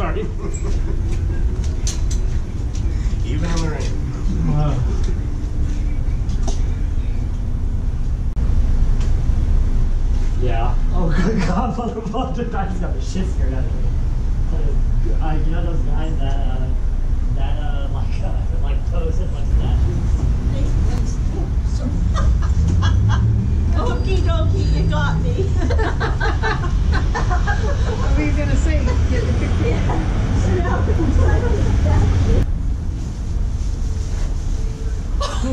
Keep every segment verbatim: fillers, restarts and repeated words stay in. Sorry. Even on the rain. Wow. Yeah. Oh, good God, motherfucker. I just got the shit scared out of me. Uh, you know those guys that, uh, that, uh, like, uh, like, pose it like statues? Okie dokie, you got me. What were you going to say? Oh,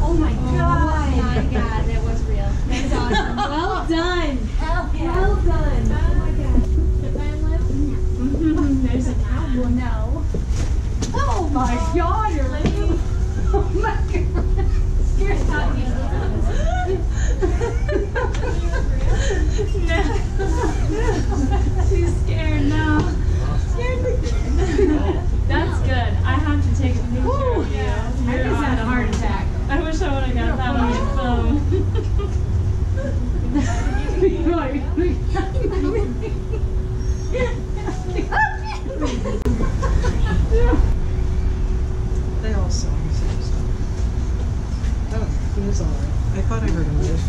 Oh, my God. Oh, my God. That was real. That was awesome. Well done. Hell yeah. Well done. Oh, my God. Did mine live? No. Mm-hmm. There's an owl now. Oh, my oh, God. You're lady. Oh, my God. Scared out you. No. She's scared now. Scared me. That's good. I have to take a picture Ooh, of you. Yeah. I just had a heart attack. I wish I would have got that on your phone. They all sell the same stuff. Oh, he was alright. I thought I heard him live.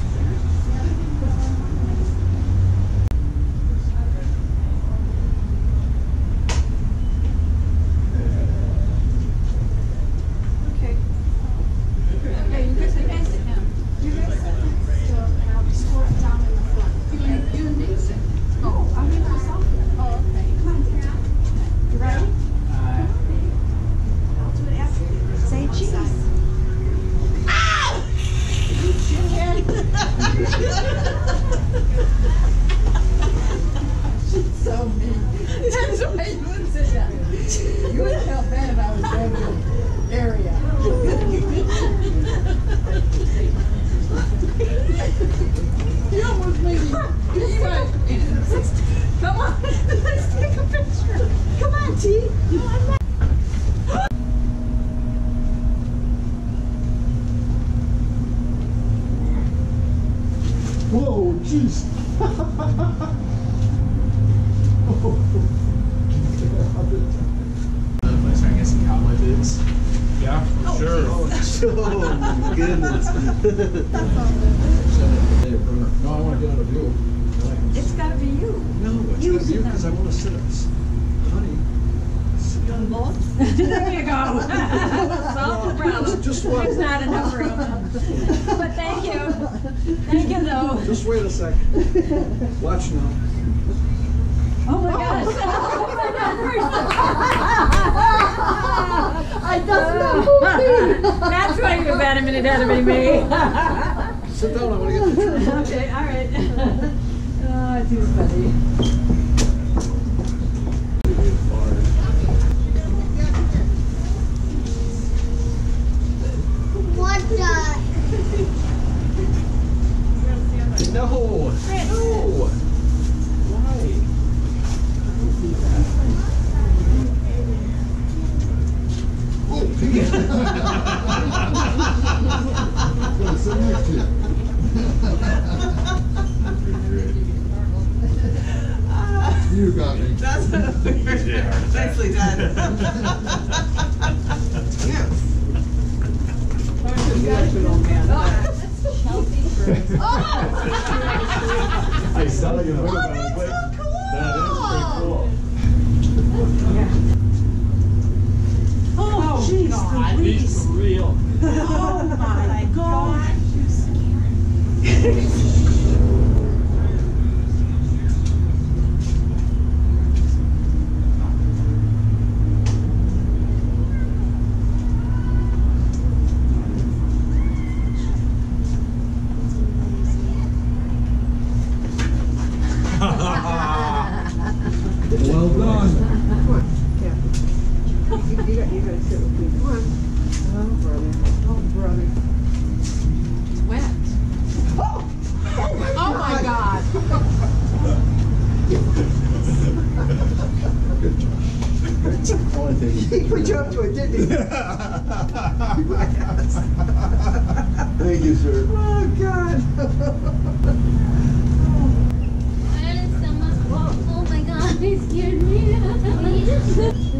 Whoa, jeez. Another place where I get some cowboy boots. Yeah, for oh, sure. Oh, my goodness. No, I want to get out of you. It's got to be you. No, it's got to be you because I want to sit ups. Honey. You want both? There you go. Solve the problem. Just one. There's not enough room. But thank you. Thank you, though. Just wait a second. Watch now. Oh, my gosh. I does not move me. That's why you're adamant out of me. Sit down. I want to get the truth. Okay, all right. Oh, it's too funny. No! Chris. No! Why? Oh, yeah. uh, you got me. That's yeah. Nicely done. Yes. Oh! I saw you. Oh, that's so cool! That is pretty cool. Yeah. Oh, jeez, oh, the leaves. For real. Oh, my God. You scared me. Well done. Come on, Captain. You, you, you got to sit with me. Come on. Oh, brother. Oh, brother. It's wet. Oh! think. He put you up to it, didn't he? Thank you, sir. Oh, God. That is so much. Oh, my God. He scared me.